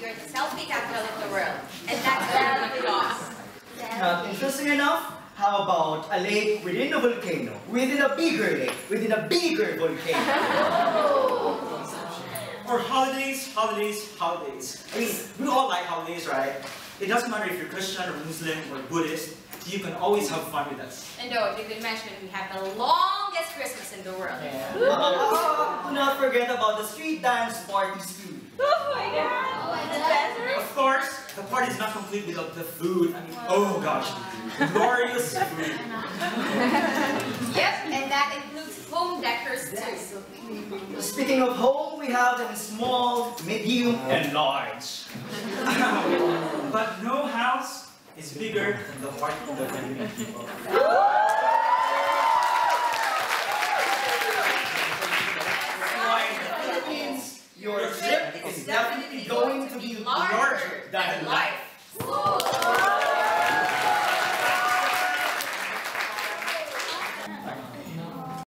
your selfie capital in the world. And that's very awesome. Now, interesting enough, how about a lake within a volcano, within a bigger lake, within a bigger volcano? Oh. Or holidays, holidays, holidays. I mean, we all like holidays, right? It doesn't matter if you're Christian or Muslim or Buddhist, you can always have fun with us. And oh, you can mention we have the longest Christmas in the world. Yeah. Do not forget about the street dance parties too. Oh my God! Oh, of course, the party is not complete without the food. I mean, oh gosh, glorious food. Yep, and that includes home decors too. Speaking of home, we have them small, medium, and large. But no house is bigger than the heart of the Filipino people. Your trip is definitely going to be larger than life.